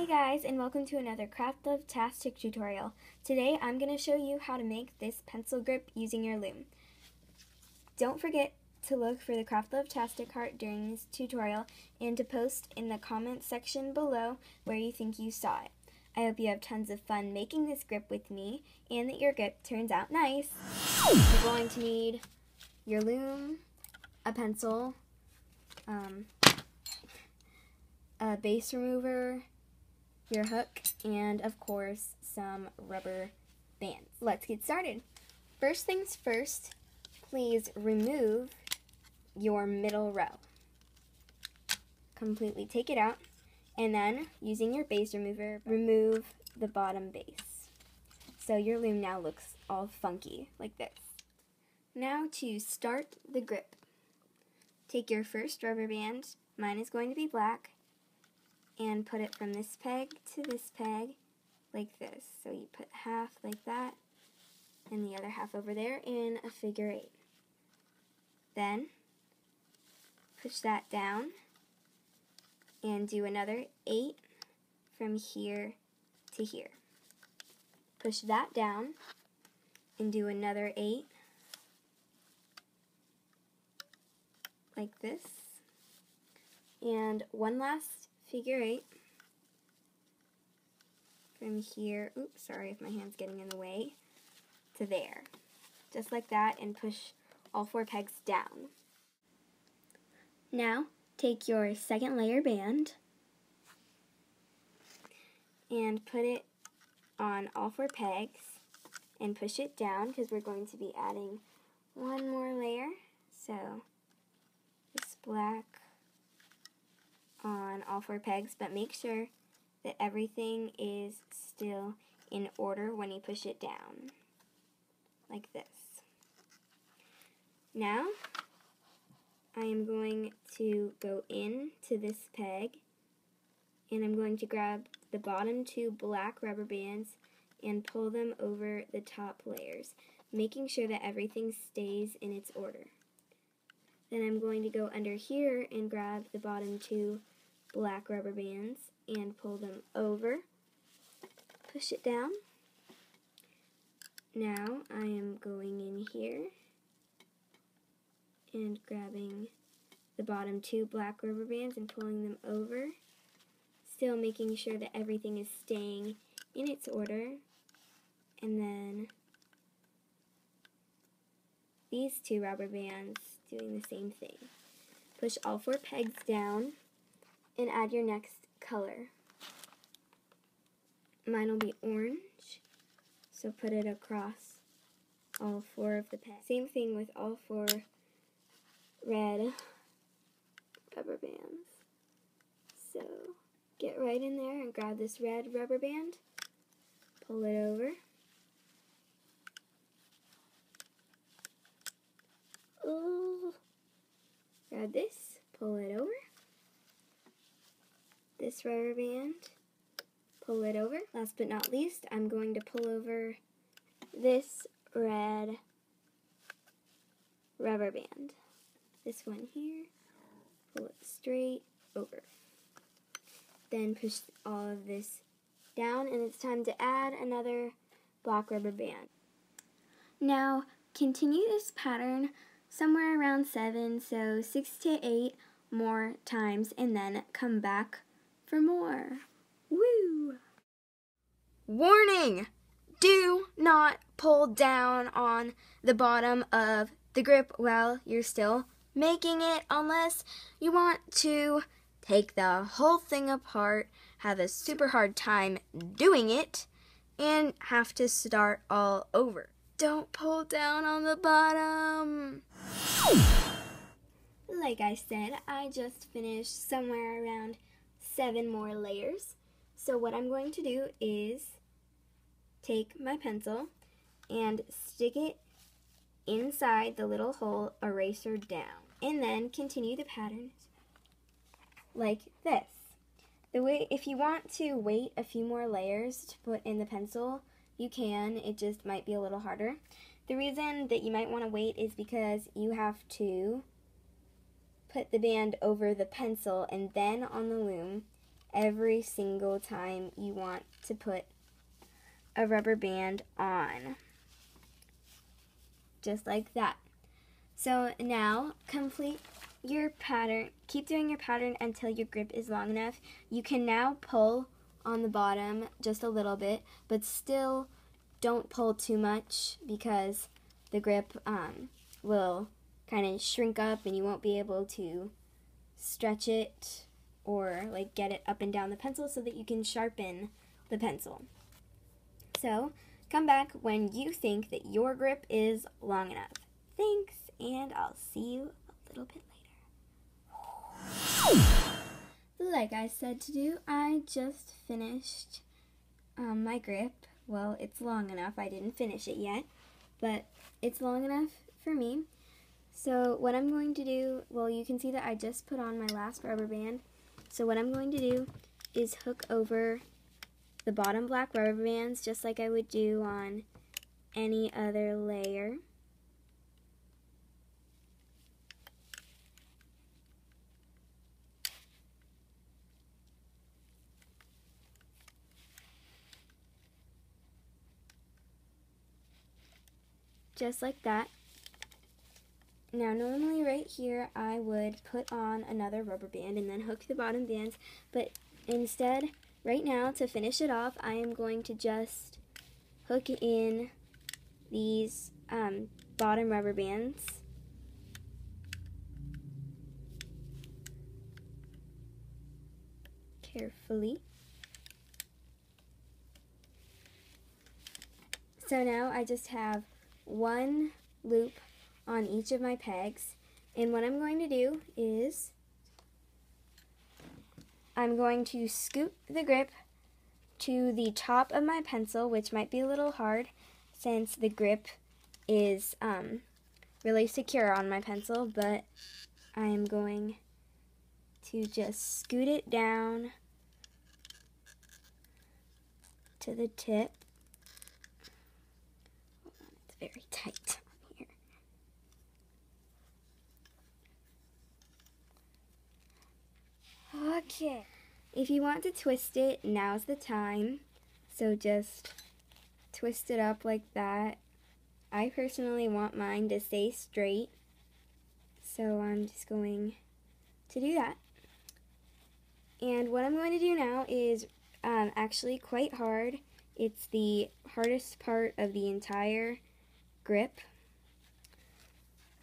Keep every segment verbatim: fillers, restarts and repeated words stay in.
Hey guys, and welcome to another Craftluvtastic tutorial. Today I'm going to show you how to make this pencil grip using your loom. Don't forget to look for the Craftluvtastic heart during this tutorial and to post in the comments section below where you think you saw it. I hope you have tons of fun making this grip with me and that your grip turns out nice. You're going to need your loom, a pencil, um, a base remover, your hook, and of course some rubber bands. Let's get started. First things first, please remove your middle row. Completely take it out, and then using your base remover, remove the bottom base. So your loom now looks all funky like this. Now to start the grip, take your first rubber band, mine is going to be black, and put it from this peg to this peg like this. So you put half like that and the other half over there in a figure eight. Then push that down and do another eight from here to here. Push that down and do another eight like this. And one last figure eight from here, oops, sorry if my hand's getting in the way, to there. Just like that, and push all four pegs down. Now, take your second layer band and put it on all four pegs and push it down because we're going to be adding one more layer. So, this black on all four pegs, but make sure that everything is still in order when you push it down, like this. Now, I am going to go in to this peg, and I'm going to grab the bottom two black rubber bands and pull them over the top layers, making sure that everything stays in its order. Then I'm going to go under here and grab the bottom two black rubber bands and pull them over, push it down. Now I am going in here and grabbing the bottom two black rubber bands and pulling them over, still making sure that everything is staying in its order. And then these two rubber bands, doing the same thing. Push all four pegs down and add your next color. Mine will be orange, so put it across all four of the pegs. Same thing with all four red rubber bands. So get right in there and grab this red rubber band, pull it over. Ooh. Grab this, pull it over. This rubber band, pull it over. Last but not least, I'm going to pull over this red rubber band. This one here, pull it straight over. Then push all of this down, and it's time to add another black rubber band. Now, continue this pattern somewhere around seven, so six to eight more times, and then come back for more. Woo! Warning! Do not pull down on the bottom of the grip while you're still making it, unless you want to take the whole thing apart, have a super hard time doing it, and have to start all over. Don't pull down on the bottom. Like I said, I just finished somewhere around seven more layers. So what I'm going to do is take my pencil and stick it inside the little hole, eraser down, and then continue the pattern like this. The way, if you want to wait a few more layers to put in the pencil, you can, it just might be a little harder. The reason that you might want to wait is because you have to put the band over the pencil and then on the loom every single time you want to put a rubber band on. Just like that. So now complete your pattern. Keep doing your pattern until your grip is long enough. You can now pull on the bottom just a little bit, but still don't pull too much because the grip um, will kind of shrink up and you won't be able to stretch it or like get it up and down the pencil so that you can sharpen the pencil. So come back when you think that your grip is long enough. Thanks, and I'll see you a little bit later. Like I said to do, I just finished um, my grip. Well, it's long enough. I didn't finish it yet, but it's long enough for me. So what I'm going to do, well, you can see that I just put on my last rubber band. So what I'm going to do is hook over the bottom black rubber bands just like I would do on any other layer. Just like that. Now normally right here I would put on another rubber band and then hook the bottom bands, but instead right now, to finish it off, I am going to just hook in these um, bottom rubber bands. Carefully. So now I just have one loop on each of my pegs, and what I'm going to do is I'm going to scoop the grip to the top of my pencil, which might be a little hard since the grip is um, really secure on my pencil, but I am going to just scoot it down to the tip. Hold on, it's very tight. Okay, if you want to twist it, now's the time, so just twist it up like that. I personally want mine to stay straight, so I'm just going to do that. And what I'm going to do now is um, actually quite hard. It's the hardest part of the entire grip.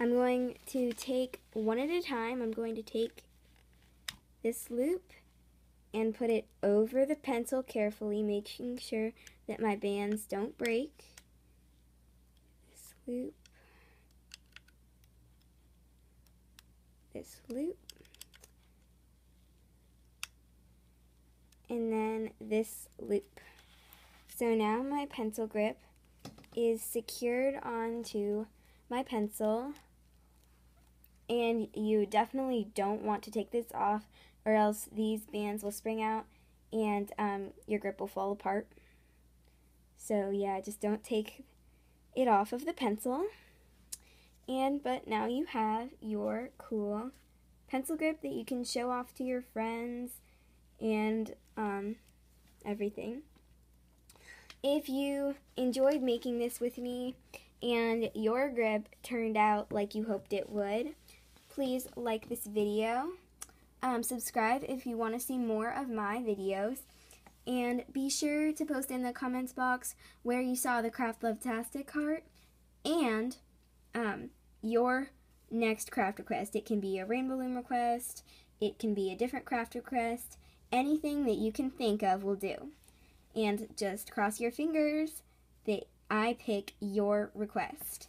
I'm going to take one at a time. I'm going to take this loop and put it over the pencil carefully, making sure that my bands don't break. This loop, this loop, and then this loop. So now my pencil grip is secured onto my pencil, and you definitely don't want to take this off, or else these bands will spring out and um, your grip will fall apart. So yeah, just don't take it off of the pencil. And but now you have your cool pencil grip that you can show off to your friends and um, everything. If you enjoyed making this with me and your grip turned out like you hoped it would, please like this video. Um, subscribe if you want to see more of my videos, and be sure to post in the comments box where you saw the Craftluvtastic heart and um, your next craft request. It can be a Rainbow Loom request, it can be a different craft request, anything that you can think of will do. And just cross your fingers that I pick your request.